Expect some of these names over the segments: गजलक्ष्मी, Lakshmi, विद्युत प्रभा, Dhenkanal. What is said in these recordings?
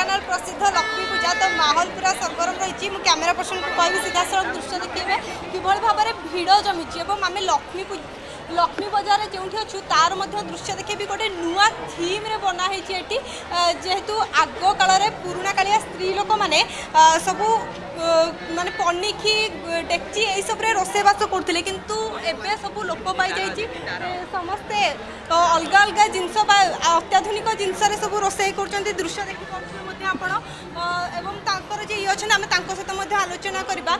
ढेंकानाल प्रसिद्ध लक्ष्मी पूजा तो माहौल पूरा सरगरम रही। मुझे कैमेरा पर्सन को कह सीधा साल दृश्य देखिए किभल भाव में भिड़ जमी आम लक्ष्मी बजार जो अच्छू तार दृश्य देखे गोटे नुआ थीम रे बनाई जेहेतु आग काल पुराणा कालिया स्त्री लोक मैंने सब माने पनिखी डेक्ची यही सब रोषेबास करुले किंतु एबे सब लोप पाई जाइए समस्ते अलग अलग जिनस अत्याधुनिक जिनस सब रोषे कर दृश्य देखिए आपण एवं तांकर जे ये आम सहित आलोचना करवा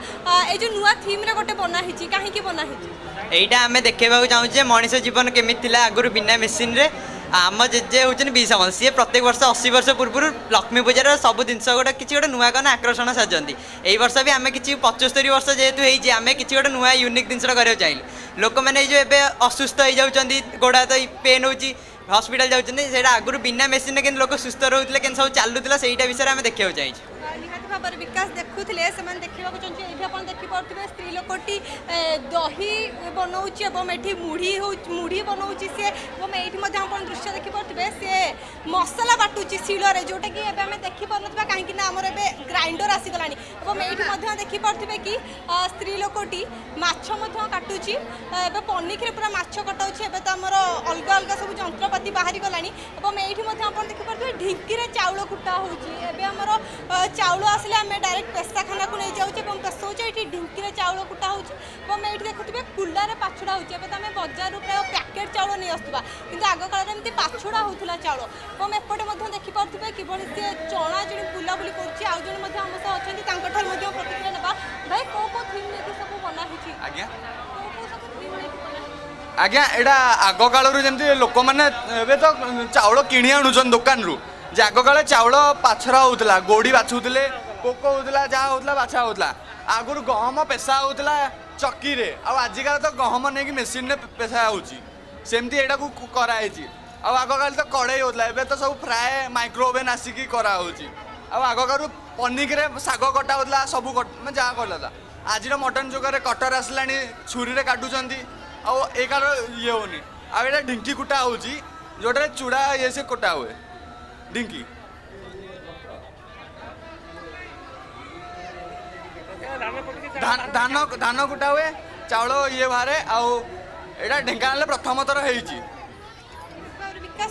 ए जो नुआ थीम रे गोटे बनाई कहीं बनाई एटा आम देखा चाहूँ मनीष जीवन केमी आगुरी बिना मेसीन रे आम जेजे हूँ बी सामल सी प्रत्येक वर्ष 80 वर्ष पूर्व लक्ष्मी पूजार सब जिन गुड़ा कि गोटे नुआ कौन आकर्षण साजती यही वर्ष भी आम कि 75 वर्ष जेहेतु होती आम कि गोटे नुआ यूनिक जिन करा चाहिए लोक मैंने जो एवं असुस्थ हो जाती गोड़ा तो पेन हो हॉस्पिटल जाऊँच आगुरी बिना मेसीन के लोक सुस्थ रोते कि सब चलूला से विषय में आम देखा चाहिए भाव विकास देखुले से देखा चाहिए ये आप देखिपे स्त्री लोकटी दही बनाऊँच मुढ़ी मुढ़ी बनाऊँच सी एवं ये आप दृश्य देखिपे सी मसला बाटूची शिले जोटा कि आम देखिपर ना कहीं आमर ए ग्राइंडर आसीगला ये देखिपे कि स्त्री लोकटी माछ काटुची पनिक्रे पूरा माछ कटाऊँच एवं तो आमर अलग अलग सब जंत्रपाती बाहरी गला देखिपे ढिंकी चाउल कुटा होमर चाउल आसिले आम डायरेक्ट पेशाखाना को नहीं जाऊे और पेशाऊे ये ढिंकी चाउल कुटा होमें देखुए कुल्लार पाछुड़ा होमें तो बजार प्राय पैकेट चाउल नहीं आसवा कि आग काल में पाछुड़ा होता चाउल और एपटे देखिपे कि चना जो बुलाबुली कर प्रतिक्रिया ना भाई कौ कौ थीम लेकिन सब बनाई आज्ञा एटा आग कालू जमी लोक मैंने तो चाउल कि आणुन दुकान रू जे आग काले चाउल पाछरा होता गोड़ी बाछुले पोक होता जहाँ होता बाछा होता आगुर गहम पेशा होता चकी रे आजिकल तो गहम नहीं मेसीन रे पेशा होमती एटा को कराई आग काले तो कड़े होता एवं तो सब फ्राए माइक्रोवेन आसिकी कराऊँच आग काल पनिक्रे शाग कटा होता सब मैं जहाँ कटा आज मटन जुगार कटर आसला छुरी में काटुंट आई काल ये होनी आटा ढिंकी कुटा हो जोटा चूड़ा ये से कुटा हुए ढिंकी धान कुटा हुए चाउल ये बाहर आटा ढेंकानाल प्रथम थर हो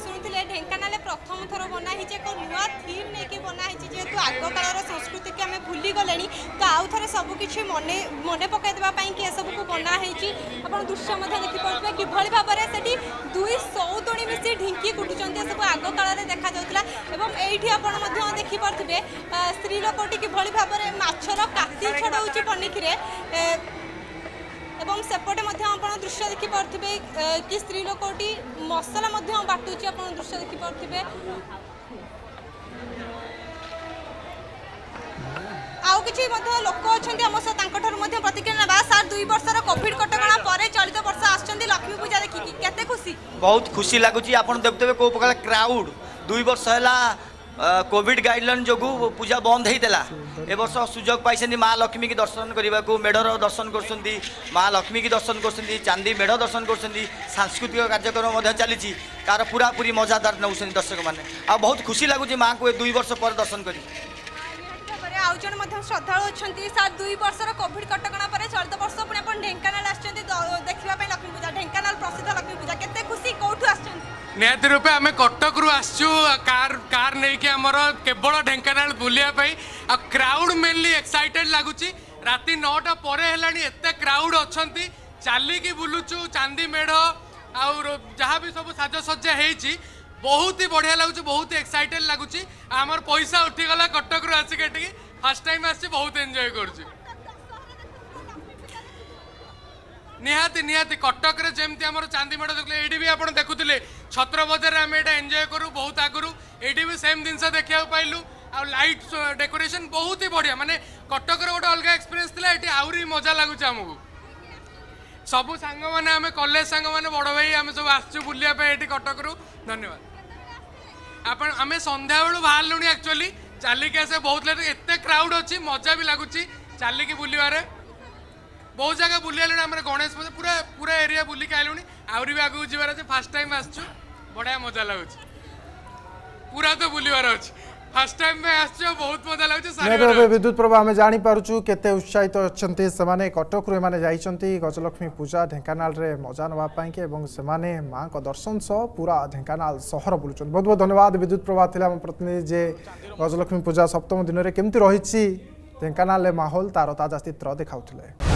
शुणुले ढेंकानाल प्रथम थर बनाई एक नुआ थीम लेकिन बनाई जेहेतु आग काल संस्कृति की आम भूली गले तो आउ थे सबकि मन मन पकईदेपाई कि सबको बनाई आप दृश्य देखिपे किभली भाव में से दुई सौतुणी मिसी ढिंकी कुटुंट सब आग काल देखा ये आप देखिपे स्त्री लोकटी किभली भाव में माछर काती छड़ाऊँच पनिक्रे एवं सेपटे दृश्य देखिपे कि स्त्री लोकटी मसला बाटुची आप दृश्य देखिपे आउ कि लोक अच्छा आम सहित प्रतिक्रिया ना सार दुई वर्ष कोविड कटका पर चलित वर्ष आसमी पूजा देखिकी केते खुशी बहुत खुशी लगुच आप देखुए कौ प्रकार क्राउड दुई वर्ष है कोविड गाइडलाइन जो पूजा बंद होता ए वर्ष सुजोग पाई माँ लक्ष्मी की दर्शन करने को मेढ़र दर्शन कर लक्ष्मी की दर्शन कर चांदी मेढ़ दर्शन कर सांस्कृतिक कार्यक्रम चली तार पूरा पूरी मजादार नौ दर्शक मैंने आ बहुत खुशी लगुच माँ को दुई वर्ष पर दर्शन कर आउ जन श्रद्धा अच्छा सार दुई वर्ष कोविड कटका पर चलित वर्ष पुणी आप ढेंकानाल आसपाई लक्ष्मी पूजा ढेंकानाल प्रसिद्ध लक्ष्मी पूजा केते खुशी कौटू निहाती रूपे आम कटक रु आसचु कार नहीं आमर केवल ढेंकानाल बुलाई आ क्राउड मेनली एक्साइटेड लगुच राति 9टा पर एत क्राउड अच्छा चलिकी बुलुचु चांदी मेढ़ जहाँ भी सब साजसज्जा होती बहुत ही बढ़िया लगुच बहुत ही एक्साइटेड लगुच आमर पैसा उठीगला कटक रु आसिक फर्स्ट टाइम आसी बहुत एंजॉय करुच निहाती निहाती कटक रे जेमती आमर चांदी मेढ़ देखले एडी भी आपण देखुतिले छत्र बजार आम एटा एंजॉय करू बहुत आगुरु एडी भी सेम जिनस देखिया पाइलु आ लाइट डेकोरेशन बहुत ही बढ़िया माने कटक रे गोटे अलग एक्सपीरियंस थिला एटी आउरी मजा लगुच हमहु सबु सांग माने आम कॉलेज सांग माने बड़ भाई आम सब आसचु बुलिया पे एटी कटक रु धन्यवाद आपण आम संध्या बेलू बाहर लुणी एक्चुअली चलिकी आसे बहुत लेट एत क्राउड अच्छी मजा भी लगुच चलिकी बुलबार बहुत जगह बुले आम गणेश पूजा पूरा पूरा एरिया बुलिक आलू आहरी भी आगे जबार अच्छे फास्ट टाइम आसचु बढ़िया मजा लगुच पूरा तो बुलबार अच्छे फर्स्ट टाइम में आछो बहुत मजा लागछ सारे नेबे विद्युत प्रभा हमें जानि पारुछु केते उत्साहित अछंती समाने कटक रे माने जाइछंती गजलक्ष्मी पूजा ढेंकानाल रे मजा नवा पाई के एवं समाने मां को दर्शन सो पूरा ढेंकानाल शहर बुलुछन बहुत बहुत धन्यवाद विद्युत प्रभा थिले हम प्रतिनिधि जे गजलक्ष्मी पूजा सप्तम दिन रे केमति रहिछि ढेंकानाल रे माहौल तार ताजा चित्र देखाउथिले।